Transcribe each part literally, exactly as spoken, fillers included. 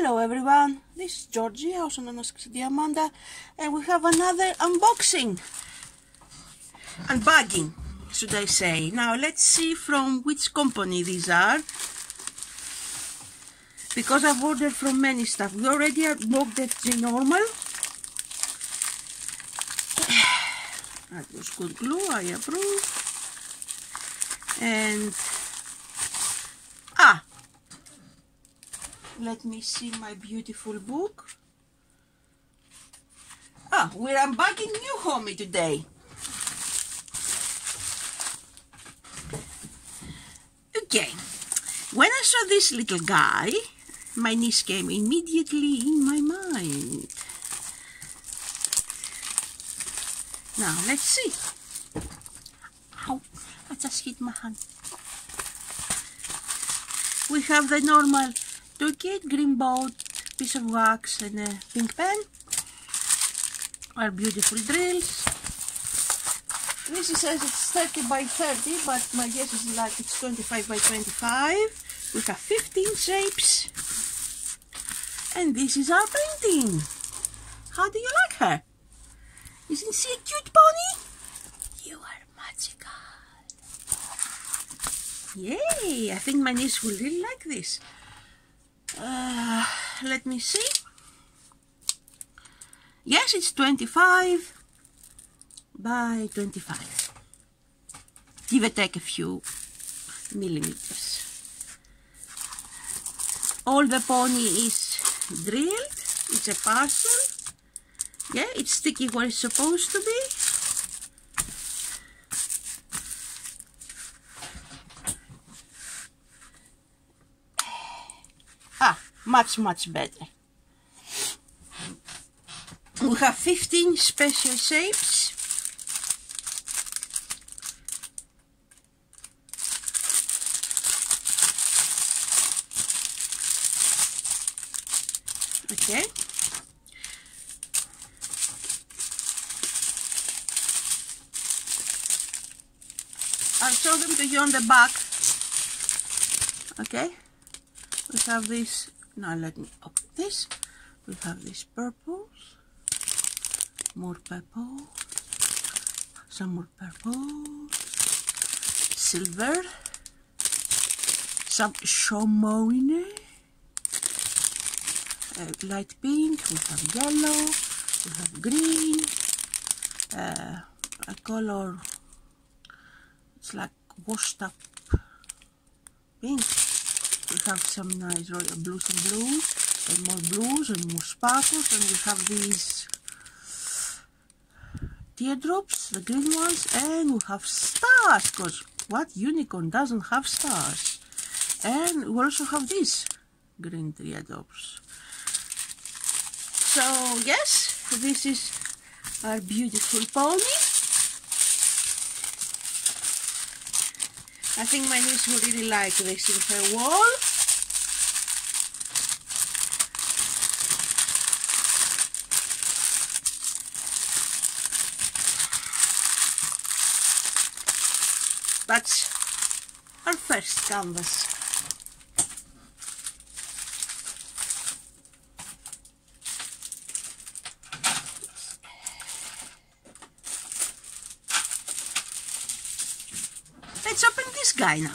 Hello everyone, this is Georgie, also known as Xadia Amanda, and we have another unboxing, unbagging, should I say. Now let's see from which company these are, because I've ordered from many stuff. We already unboxed at the normal. That was good glue, I approve. And ah, let me see my beautiful book. Ah, we're unbagging Newhomy today. Okay, when I saw this little guy, my niece came immediately in my mind. Now, let's see. Ow, I just hit my hand. We have the normal toolkit, green boat, piece of wax and a pink pen. Our beautiful drills. This says it's thirty by thirty, but my guess is like it's twenty-five by twenty-five. We have fifteen shapes. And this is our painting. How do you like her? Isn't she a cute pony? You are magical. Yay! I think my niece will really like this. Uh, let me see. Yes, it's twenty-five by twenty-five. Give or take a few millimeters. All the pony is drilled. It's a parcel. Yeah, it's sticky where it's supposed to be. Much, much better. We have fifteen special shapes. Okay. I'll show them to you on the back. Okay. We have this. Now let me open this. We have this purples, more purple, some more purple, silver, some chamoine, uh, light pink, we have yellow, we have green, uh, a color, it's like washed up pink. We have some nice royal blues and blues, and more blues and more sparkles, and we have these teardrops, the green ones, and we have stars, because what unicorn doesn't have stars? And we also have these green teardrops. So yes, this is our beautiful pony. I think my niece will really like this in her wall. That's our first canvas. Let's open this guy now.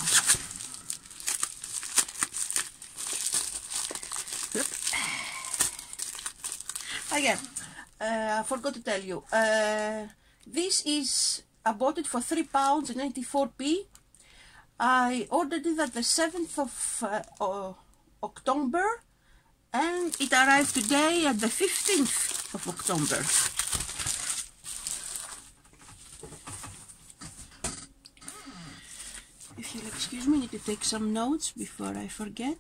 Again, uh, I forgot to tell you. Uh, this is, I bought it for three pounds and eighty-four p. I ordered it at the seventh of uh, October, and it arrived today at the fifteenth of October. If you'll excuse me, I need to take some notes before I forget.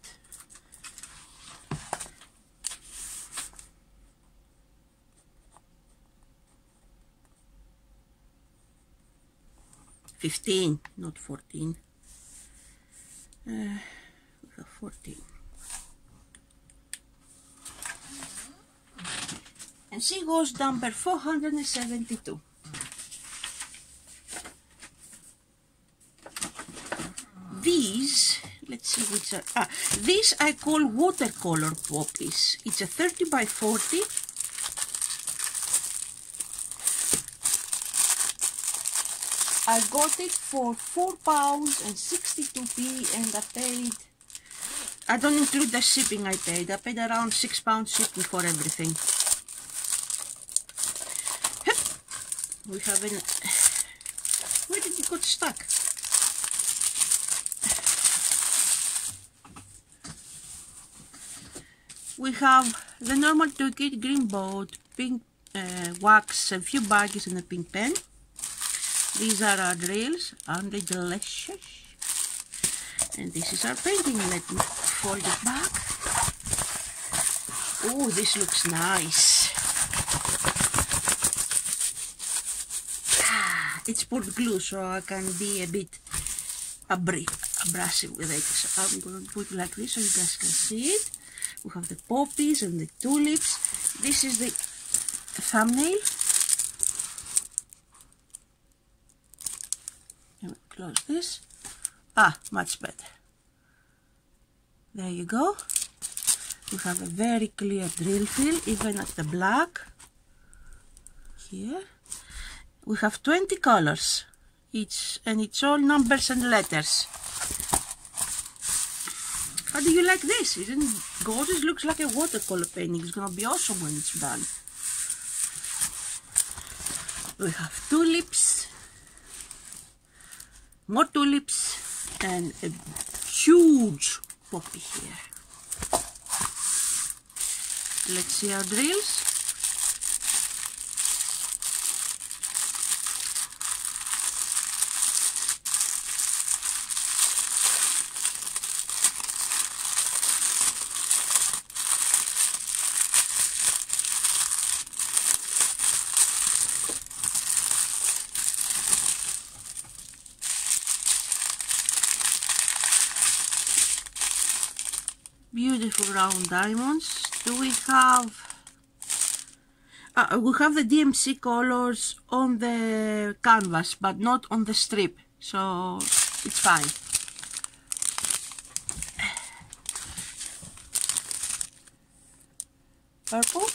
Fifteen, not fourteen. Uh, fourteen. And she goes number four hundred and seventy-two. These, let's see which are. Ah, this I call watercolor poppies. It's a thirty by forty. I got it for four pounds and sixty-two p, and I paid, I don't include the shipping I paid, I paid around six pounds shipping for everything. We have an, where did it got stuck? We have the normal toolkit, green boat, pink uh, wax, a few baggies and a pink pen. These are our drills, and the delicious. And this is our painting. Let me fold it back. Oh, this looks nice. Ah, it's poured glue, so I can be a bit abrasive with it. So I'm going to put it like this so you guys can see it. We have the poppies and the tulips. This is the thumbnail. Close this. Ah, much better. There you go. We have a very clear drill fill, even at the black. Here. We have twenty colors. It's, and it's all numbers and letters. How do you like this? Isn't it gorgeous? Looks like a watercolor painting. It's gonna be awesome when it's done. We have tulips. More tulips and a huge poppy here. Let's see our drills. Beautiful round diamonds. Do we have uh, we have the D M C colors on the canvas but not on the strip, so it's fine. Purple,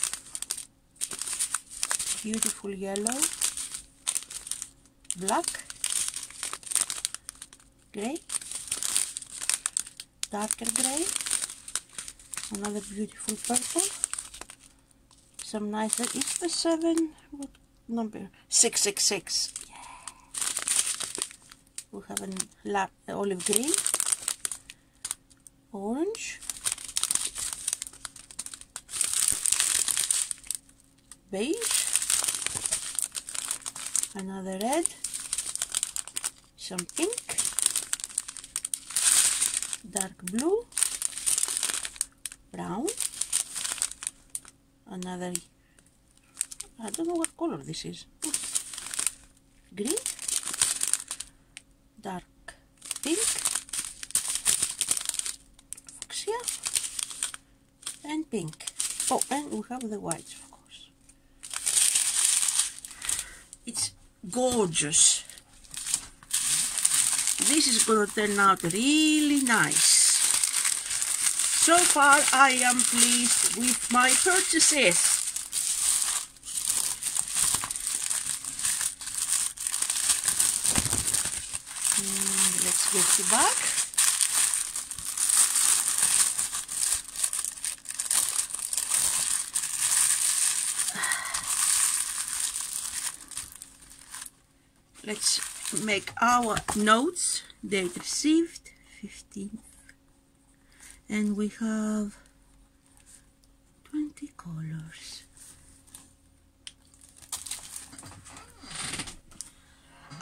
beautiful yellow, black, grey, darker grey. Another beautiful purple. Some nice. It's the seven. What number? Six, six, six. Yeah. We have an lap, olive green, orange, beige. Another red. Some pink. Dark blue. Brown, another, I don't know what color this is, green, dark pink, fuchsia, and pink. Oh, and we have the whites, of course. It's gorgeous. This is going to turn out really nice. So far, I am pleased with my purchases. Mm, let's get you back. Let's make our notes. Date received, fifteenth. And we have twenty colors.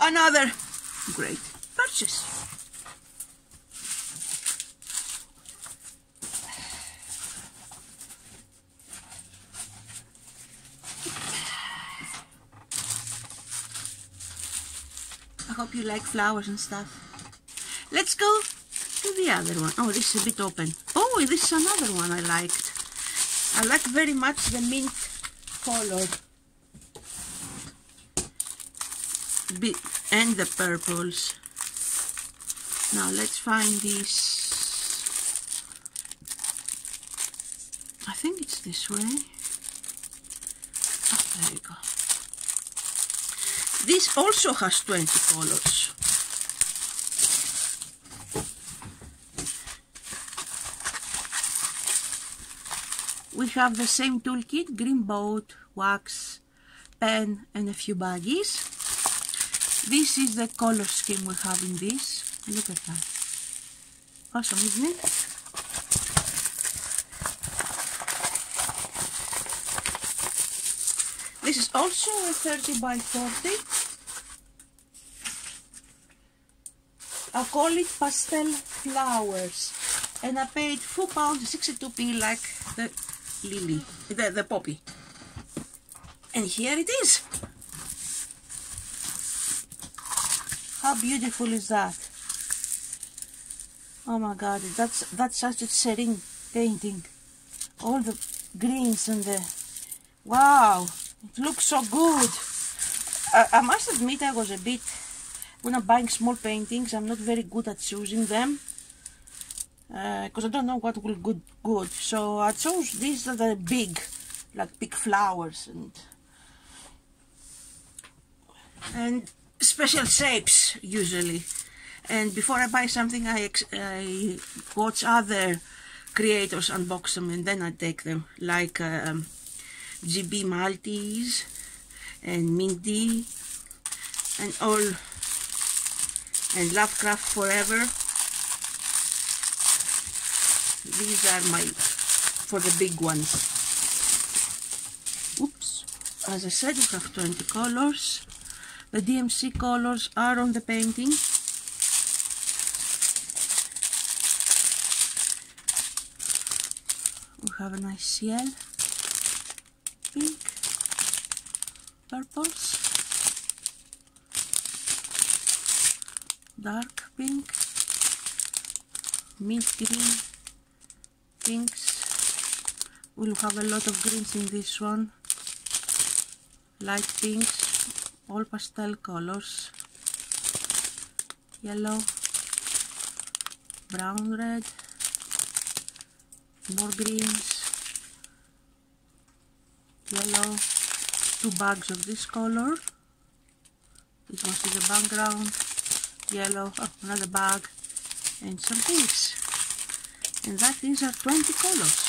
Another great purchase. I hope you like flowers and stuff. Let's go. The other one. Oh, this is a bit open. Oh, this is another one I liked. I like very much the mint color. And the purples. Now let's find these I think it's this way. Oh, there you go. This also has twenty colors. We have the same toolkit, green boat, wax, pen and a few baggies. This is the color scheme we have in this. Look at that. Awesome, isn't it? This is also a thirty by forty. I call it pastel flowers. And I paid four pounds sixty-two p like the lily, the, the poppy. And here it is. How beautiful is that? Oh my God, that's that's such a serene painting. All the greens and the... Wow, it looks so good. I, I must admit I was a bit... When I'm buying small paintings, I'm not very good at choosing them. Because uh, I don't know what will good good. So I chose these that are big, like big flowers and... And special shapes, usually. And before I buy something, I, I watch other creators unbox them and then I take them, like um, G B Maltese and Minty and all, and Lovecraft Forever. These are my, for the big ones. Oops, as I said, we have twenty colors. The D M C colors are on the painting. We have a nice yellow, pink, purples, dark pink, mint green, pinks. We'll have a lot of greens in this one, light pinks, all pastel colors, yellow, brown, red, more greens, yellow, two bags of this color, this one is the background, yellow, oh, another bag, and some pinks. And that these are twenty colors.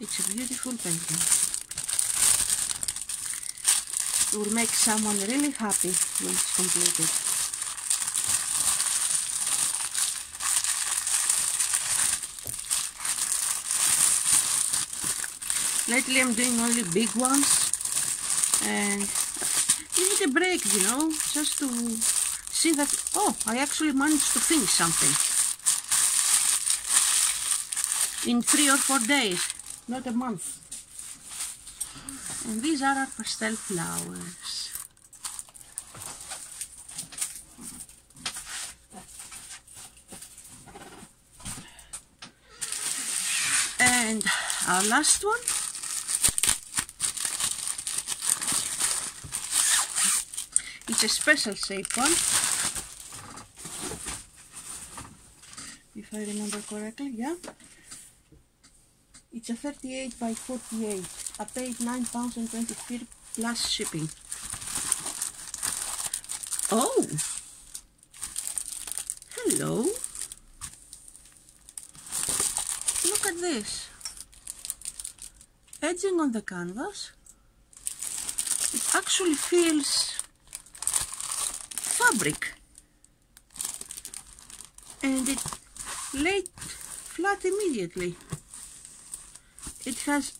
It's a beautiful painting. It will make someone really happy when it's completed. Lately I'm doing only big ones and you need a break, you know, just to see that, oh, I actually managed to finish something in three or four days. Not a month. And these are our pastel flowers. And our last one. It's a special shape one. If I remember correctly, yeah. It's a thirty-eight by forty-eight. I paid nine pounds twenty-three plus shipping. Oh! Hello! Look at this. Edging on the canvas. It actually feels fabric. And it laid flat immediately. It has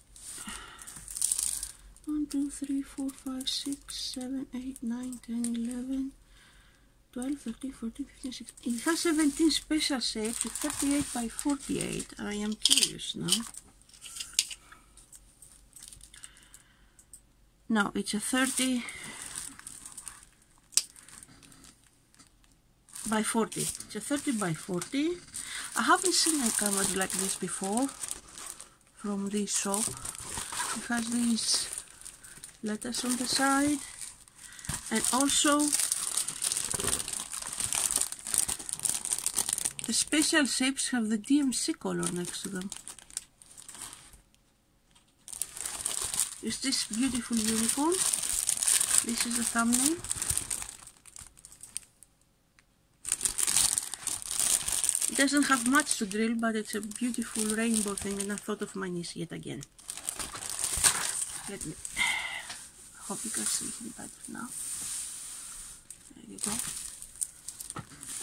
one, two, three, four, five, six, seven, eight, nine, ten, eleven, twelve, thirteen, fourteen, fifteen, sixteen. It has seventeen special shapes with thirty-eight by forty-eight. I am curious now. No, it's a thirty by forty. It's a thirty by forty. I haven't seen a canvas like this before. From this shop. It has these letters on the side, and also the special shapes have the D M C color next to them. Is this beautiful unicorn? This is the thumbnail. It doesn't have much to drill, but it's a beautiful rainbow thing, and I thought of my niece yet again. Let me, I hope you can see him better now. There you go.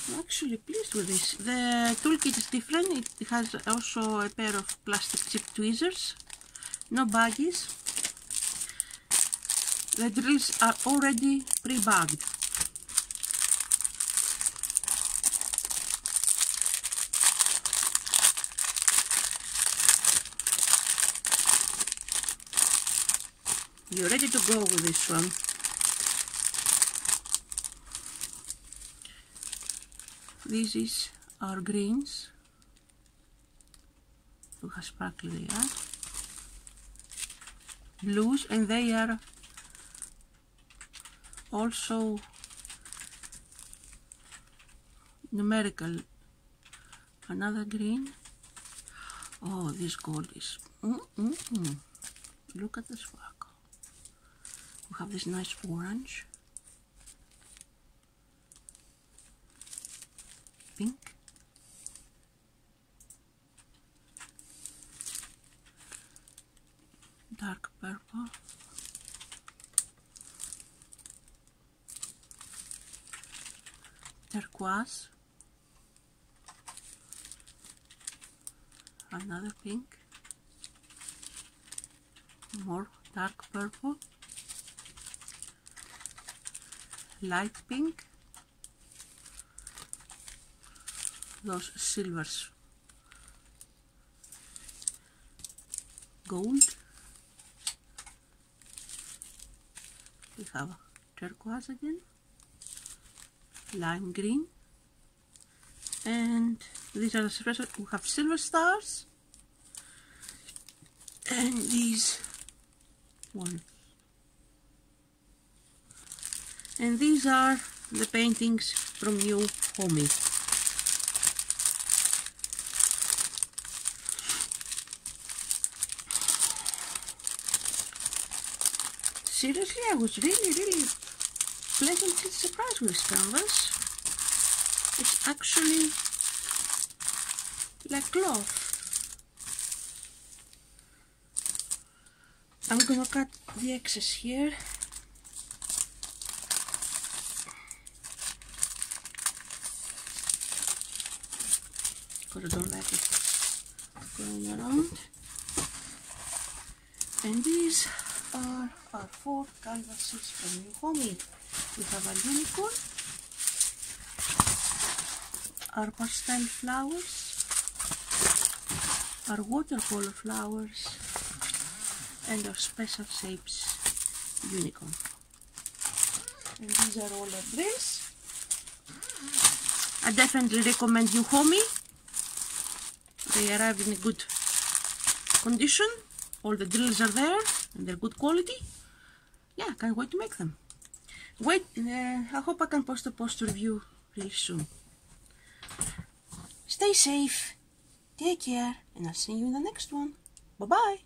I'm actually pleased with this. The toolkit is different. It has also a pair of plastic chip tweezers, no baggies. The drills are already pre-bagged. You're ready to go with this one. This is our greens. Look how sparkly they are. Blues, and they are also numerical. Another green. Oh, this gold is. Mm-mm-mm. Look at this one. We have this nice orange, pink, dark purple, turquoise, another pink, more dark purple, light pink, those silvers, gold, we have turquoise again, lime green, and these are the special. We have silver stars, and these ones. And these are the paintings from Newhomy. Seriously, I was really, really pleasantly surprised with this canvas. It's actually like cloth. I'm gonna cut the excess here. I don't like it going around. And these are our four canvases from Newhomy. We have our unicorn, our pastel flowers, our watercolor flowers, and our special shapes unicorn. And these are all our drills. I definitely recommend Newhomy. They arrived in a good condition, all the drills are there, and they're good quality. Yeah, I can't wait to make them. Wait, uh, I hope I can post a post review really soon. Stay safe, take care, and I'll see you in the next one. Bye-bye.